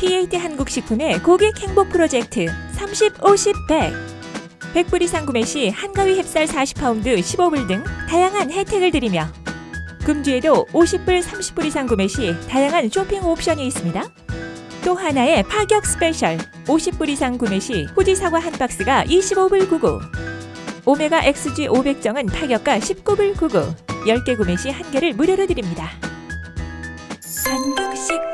PAT 한국식품의 고객 행복 프로젝트 30, 50, 100 100불 이상 구매 시 한가위 햅쌀 40파운드 15불 등 다양한 혜택을 드리며 금주에도 50불, 30불 이상 구매 시 다양한 쇼핑 옵션이 있습니다. 또 하나의 파격 스페셜 50불 이상 구매 시 후지 사과 한 박스가 25불 99 오메가 XG 500정은 파격가 19불 99 10개 구매 시 1개를 무료로 드립니다. 한국식